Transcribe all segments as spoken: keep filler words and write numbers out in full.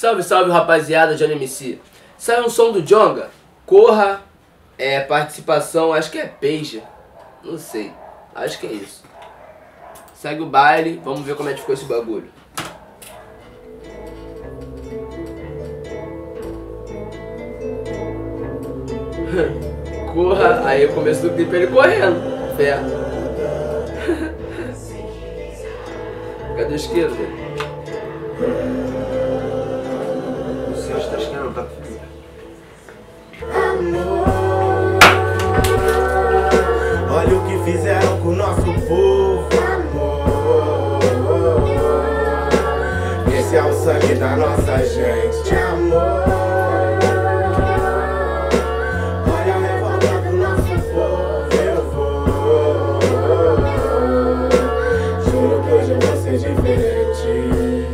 Salve, salve, rapaziada, Jhony M C. Saiu um som do Djonga, Corra, é, participação, acho que é Paige, não sei, acho que é isso. Segue o baile, vamos ver como é que ficou esse bagulho. Corra, aí o começo do clipe ele correndo, fé. Cadê o isqueiro dele? Olha o que fizeram com o nosso povo, amor. Esse é o sangue da nossa gente, amor. Olha a revolta do nosso povo, eu vou. Juro que hoje eu vou ser diferente.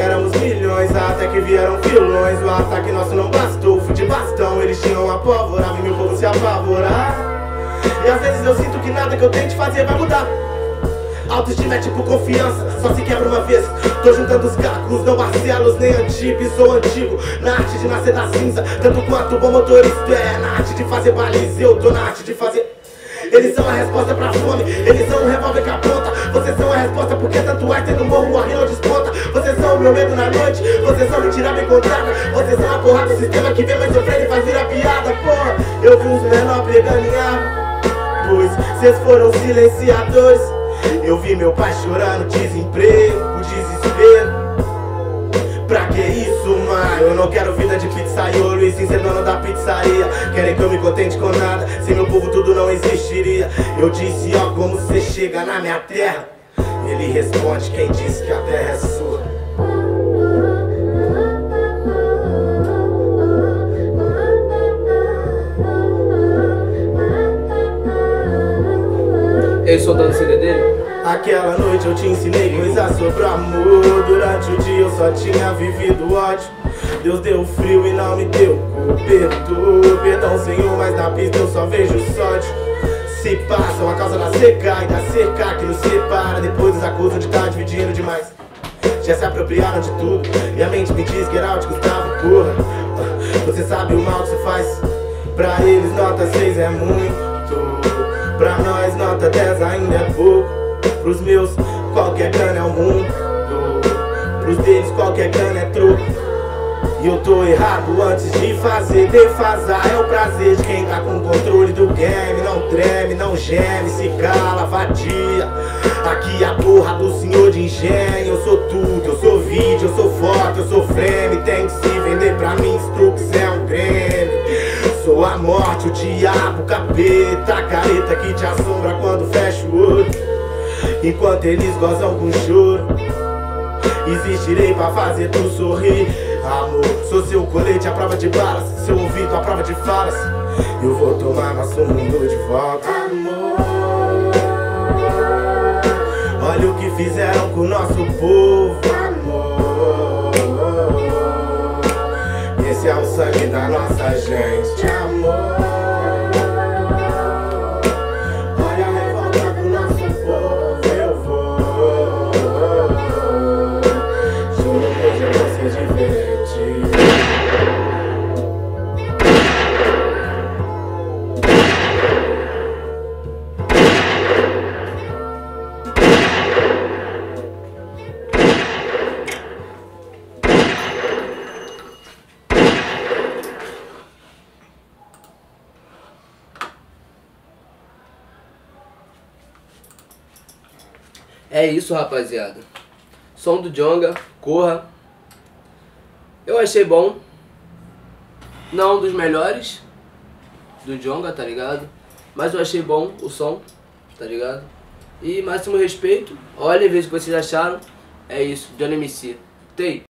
Éramos milhões até que vieram vilões. O ataque nosso não bastou, fui de bastão. Eles tinham a pólvora, vi meu povo se apavorar. E às vezes eu sinto que nada que eu tente fazer vai mudar. Autoestima é tipo confiança, só se quebra uma vez. Tô juntando os cacos, não Barcelos, nem Antibes. Sou antigo, na arte de nascer da cinza. Tanto quanto bom motorista é na arte de fazer baliza, eu tô na arte de fazer. Eles são a resposta pra fome, eles são o revólver que aponta. Vocês são a resposta porque tanto arte no morro, a rima desponta. Vocês são o meu medo na noite, vocês são mentira bem contada. Vocês são a porrada do sistema que vem mais sofrendo e faz virar piada. Porra, eu vi uns menor pegando em arma, pois vocês foram silenciadores. Eu vi meu pai chorando, desemprego, desespero. Pra que isso, mano? Eu não quero vida de pizzaiolo e sim ser dono da pizzaria. Querem que eu me contente com nada, sem meu povo tudo não existiria. Eu disse, ó, como você chega na minha terra? Ele responde, quem disse que a terra é sua? Ei, soltando o C D dele? Aquela noite eu te ensinei coisas sobre amor. Durante o dia eu só tinha vivido ódio. Deus deu frio e não me deu cobertor. Perdão, Senhor, mas na pista eu só vejo sódio. Se passam a causa da seca e da cerca que nos separa. Depois os acusam de estar dividindo demais. Já se apropriaram de tudo. Minha mente me diz, Geraldo, Gustavo, porra, você sabe o mal que você faz. Pra eles nota seis é muito, pra nós nota dez ainda é pouco. Pros meus, qualquer grana é o mundo. Pros deles, qualquer grana é troco. E eu tô errado antes de fazer. Defasar é o prazer de quem tá com o controle do game. Não treme, não geme, se cala, vadia. Aqui a porra do senhor de engenho. Eu sou tudo, eu sou vídeo, eu sou foto, eu sou frame. Tem que se vender pra mim, Strux é um creme. Sou a morte, o diabo, o capeta, a careta que te assombra quando fecha o olho. Enquanto eles gozam com choro, existirei pra fazer tu sorrir. Amor, sou seu colete à prova de balas, seu ouvido à prova de falas. Eu vou tomar nosso mundo de volta. Amor, olha o que fizeram com o nosso povo, amor. Esse é o sangue da nossa gente, amor. É isso, rapaziada. Som do Djonga, Corra. Eu achei bom. Não um dos melhores do Djonga, tá ligado? Mas eu achei bom o som, tá ligado? E máximo respeito. Olha e veja o que vocês acharam. É isso, Jhony M C. Tei.